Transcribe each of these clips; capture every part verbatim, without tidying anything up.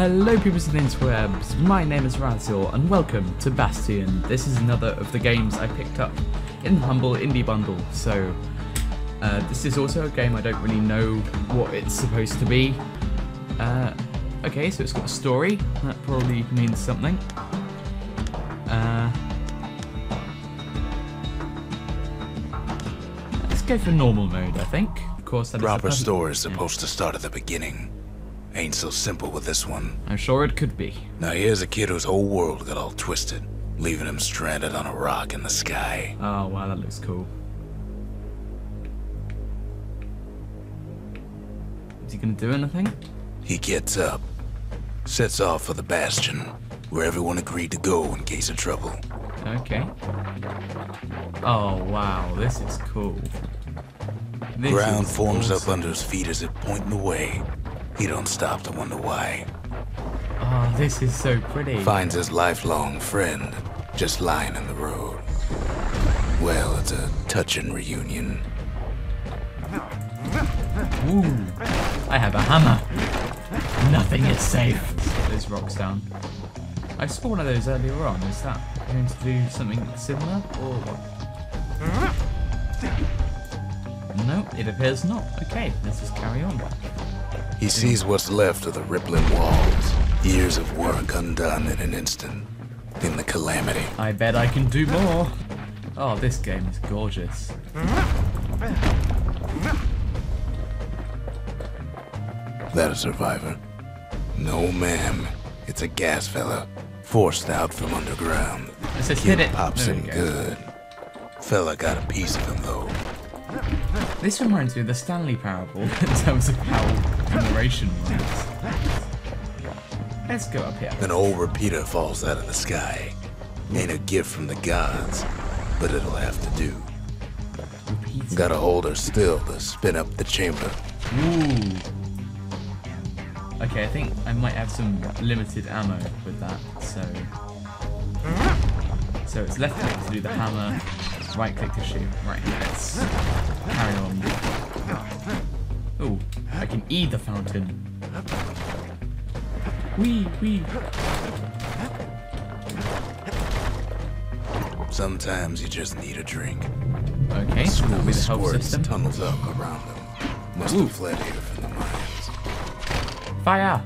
Hello peoples of the interwebs, my name is Razil and welcome to Bastion. This is another of the games I picked up in the humble indie bundle, so uh, this is also a game I don't really know what it's supposed to be. Uh, okay, so it's got a story, that probably means something. Uh, let's go for normal mode, I think. Of course, that proper story is supposed to start at the beginning. Ain't so simple with this one. I'm sure it could be. Now here's a kid whose whole world got all twisted, leaving him stranded on a rock in the sky. Oh wow, that looks cool. Is he gonna do anything? He gets up, sets off for the Bastion, where everyone agreed to go in case of trouble. Okay. Oh wow, this is cool. This Ground is forms awesome. Up under his feet as if pointing the way. He don't stop to wonder why. Oh, this is so pretty. Finds his lifelong friend just lying in the road. Well, it's a touching reunion. Ooh, I have a hammer. Nothing is safe. Those rocks down. I saw one of those earlier on. Is that going to do something similar or what? No, it appears not. Okay, let's just carry on. He sees what's left of the rippling walls. Years of work undone in an instant. In the calamity. I bet I can do more. Oh, this game is gorgeous. That a survivor? No, ma'am. It's a gas fella. Forced out from underground. Let's just hit it. Pops him good. Fella got a piece of him, though. This reminds me of the Stanley Parable in terms of how narration works. Let's go up here. An old repeater falls out of the sky. Ain't a gift from the gods, but it'll have to do. Repeater. Gotta hold her still to spin up the chamber. Ooh. Okay, I think I might have some limited ammo with that, so... So it's left click to do the hammer. Right click to shoot. Right, let's carry on. Oh, I can E the fountain. Wee, wee. Sometimes you just need a drink. Okay, so that'll be the help system. Tunnels up around them. Must Ooh. Have fled here from the mines. Fire!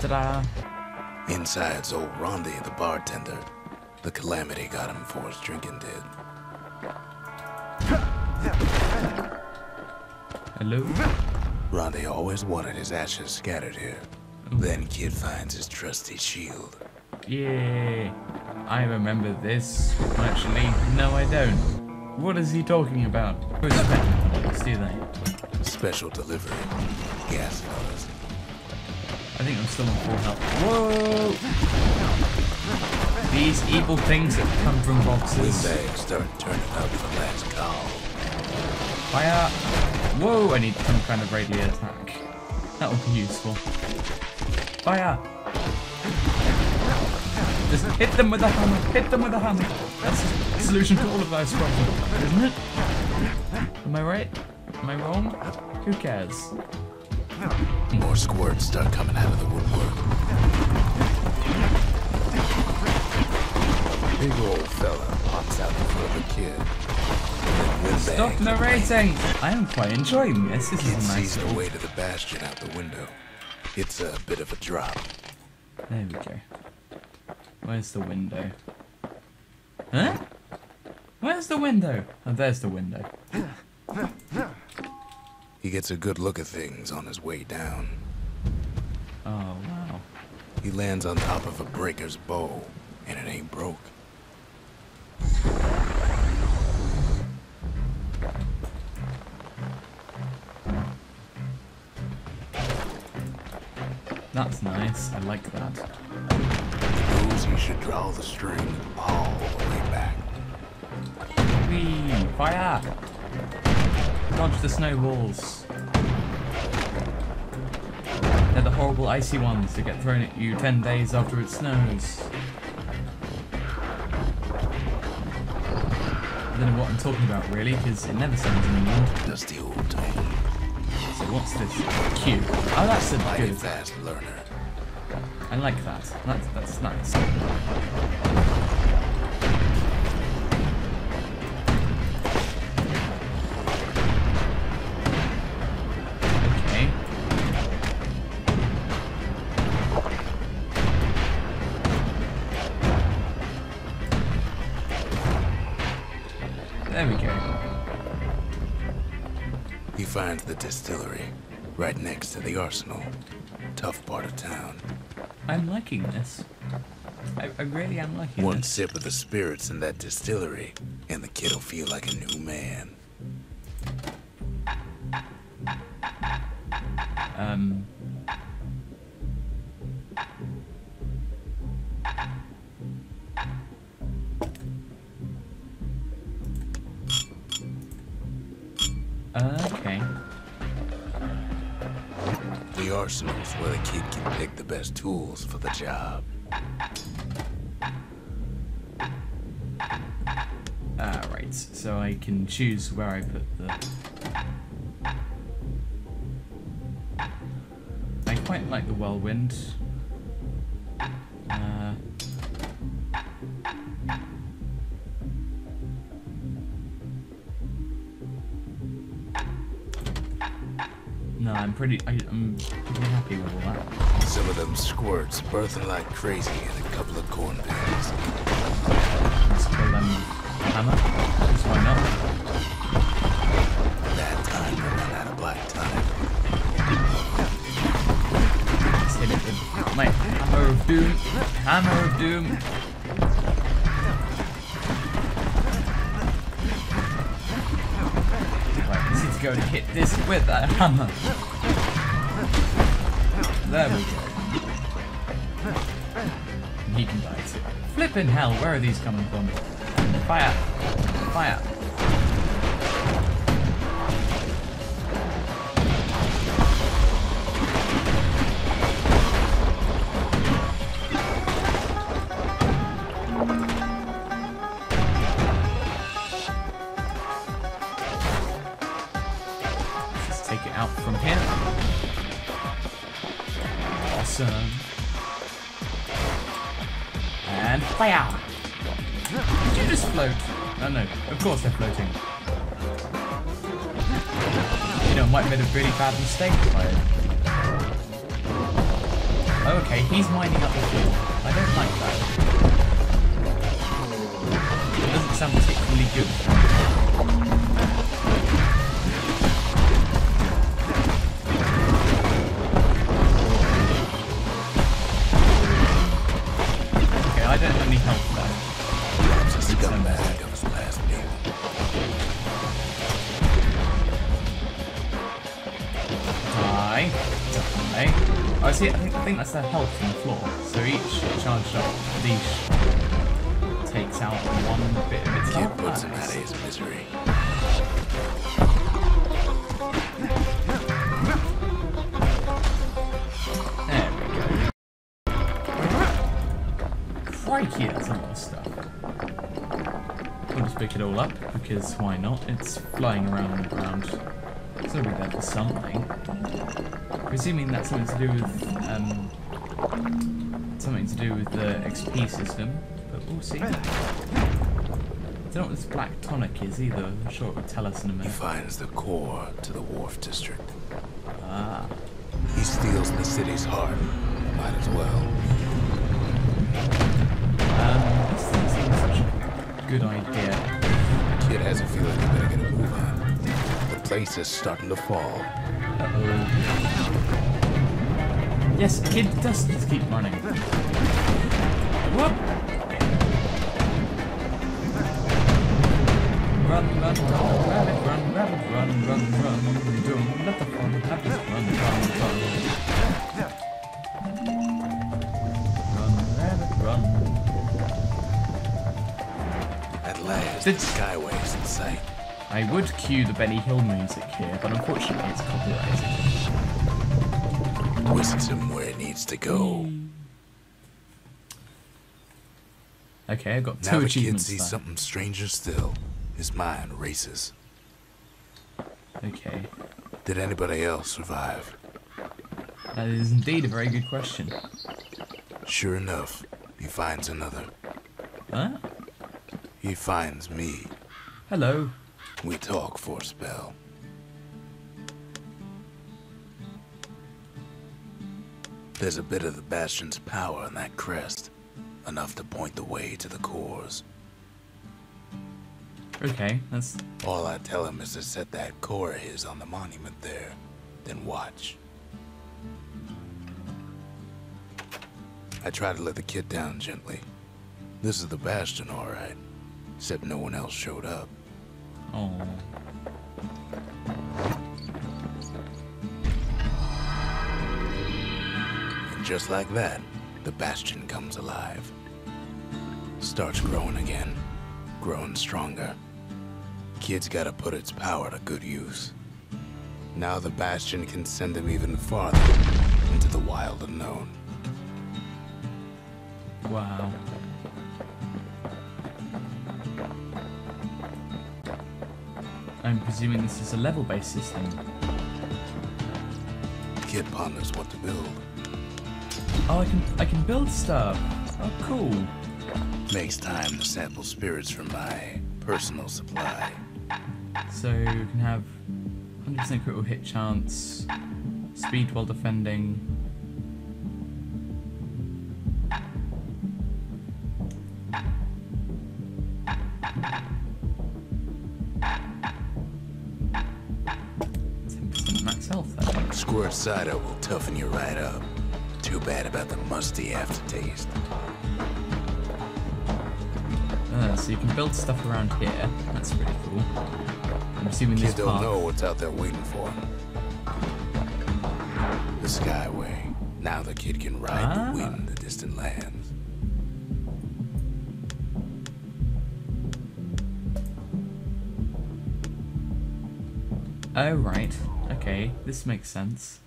Ta-da! Inside's old Rondi, the bartender. The calamity got him for his drinking did. Hello? Rondi always wanted his ashes scattered here. Ooh. Then kid finds his trusty shield. Yay! I remember this. Actually, no I don't. What is he talking about? Who's that? Do they? Special delivery. Gas dollars. I think I'm still on full health. Whoa! These evil things that come from boxes. They start turning up for last call. Fire! Whoa! I need some kind of radial attack. That would be useful. Fire! Just hit them with a hammer. Hit them with a hammer. That's the solution to all of those problems, isn't it? Am I right? Am I wrong? Who cares? More squirts start coming out of the woodwork. Big old fella pops out before the kid. Stop narrating! I am quite enjoying this. This is a nice little way to the Bastion out the window. It's a bit of a drop. There we go. Where's the window? Huh? Where's the window? Oh, there's the window. He gets a good look at things on his way down. Oh, wow. He lands on top of a breaker's bow, and it ain't broke. That's nice, I like that. He knows he should draw the string all the way back. Whee! Fire! Dodge the snowballs. They're the horrible icy ones that get thrown at you ten days after it snows. I don't know what I'm talking about really, because it never sounds in England. That's the old tone. So what's this? Q. Oh, that's a good fast learner. I like that. That's, that's nice. Finds the distillery, right next to the arsenal. Tough part of town. I'm liking this. I, I really am liking One this. One sip of the spirits in that distillery, and the kid'll feel like a new man. Um. Okay. The arsenal's where the kid can pick the best tools for the job. Ah, right. So I can choose where I put the... I quite like the whirlwind. Uh... No, I'm pretty. I, I'm pretty happy with all that. Some of them squirts birthing like crazy in a couple of corn bags. Let's kill them. Hammer. Just why not? That time we run out of black time. Let's hit it with my hammer of doom. Hammer of doom. Go to hit this with a hammer. There we go. And he can die too. Flippin' hell, where are these coming from? Fire! Fire! And fire! Did you just float? No, no, of course they're floating. You know, might have made a really bad mistake if I... Okay, he's mining up the fuel. I don't like that. It doesn't sound particularly good. Oh, see, I think, I think that's their health from the floor. So each charged up leash takes out one bit of its health. Kid puts him out of his misery. There we go. Crikey, that's a lot of stuff. We'll just pick it all up, because why not? It's flying around on the ground. It's gotta be there for something. Presuming that's something to do with um something to do with the X P system, but we'll see. I don't know what this black tonic is either. I'm sure it will tell us in a minute. He finds the core to the wharf district. Ah. He steals the city's heart. Might as well. Um, this doesn't seem such a good idea. Kid has a feeling you better get a move on. The place is starting to fall. Uh-oh. Yes, kid does just keep running. Whoop! Run, run, run, rabbit, run, rabbit, run, run, run, run. Don't let the fun happen. Run, run, run. Run, rabbit, run. At last, the skyway's in sight. I would cue the Benny Hill music here, but unfortunately it's copyrighted. Whisks him where it needs to go. Okay, I got two achievements. Now the kid sees something stranger still. His mind races. Okay. Did anybody else survive? That is indeed a very good question. Sure enough, he finds another. Huh? He finds me. Hello. We talk for a spell. There's a bit of the Bastion's power in that crest. Enough to point the way to the cores. Okay, that's... All I tell him is to set that core of his on the monument there. Then watch. I try to let the kid down gently. This is the Bastion, all right. Except no one else showed up. Oh. And just like that, the Bastion comes alive. Starts growing again. Growing stronger. Kid's gotta put its power to good use. Now the Bastion can send him even farther into the wild unknown. Wow. I'm presuming this is a level-based system. Kid ponders what to build. Oh, I can I can build stuff. Oh, cool. Makes time to sample spirits from my personal supply. So you can have one hundred percent critical hit chance, speed while defending. ten percent max health there. Squirt cider will toughen you right up. Too bad about the musty aftertaste. Uh, so you can build stuff around here. That's pretty cool. I'm assuming this path... You don't know what's out there waiting for him. The Skyway. Now the kid can ride ah. the wind, the distant lands. Oh, right. Okay, this makes sense.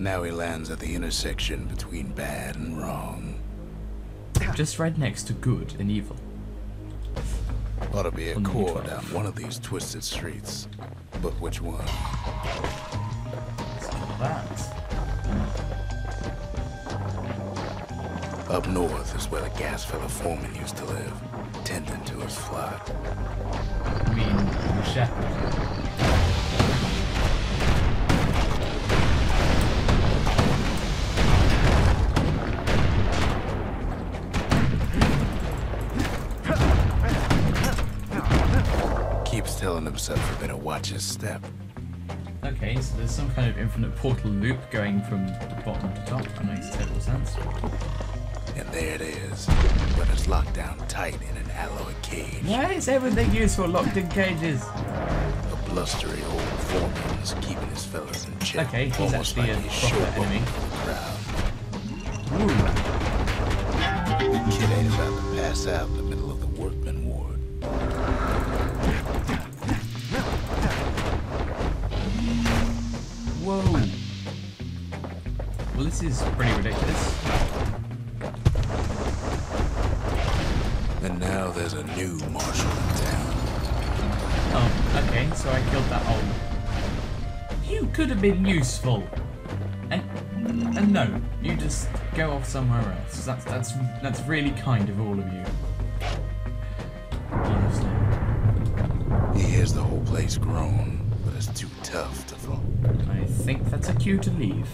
Now he lands at the intersection between bad and wrong. Just right next to good and evil. Ought to be a core down one of these twisted streets. But which one? It's not that. Up north is where the gas for the foreman used to live, tending to his flock. I mean, the shepherd. Telling himself he better watch his step. Okay, so there's some kind of infinite portal loop going from the bottom to top. That makes total sense. And there it is, but it's locked down tight in an alloy cage. Why is everything useful locked in cages? A blustery old foreman's keeping his fellas in check. Okay, he's actually like a proper enemy. Ooh. Kid ain't about to pass out in the middle of the workman ward. Whoa! Well, this is pretty ridiculous. And now there's a new marshal in town. Oh, okay, so I killed that old. You could have been useful. And and no, you just go off somewhere else. That's that's that's really kind of all of you. Honestly. He hears the whole place groan, but it's too tough to fall. I think that's a cue to leave.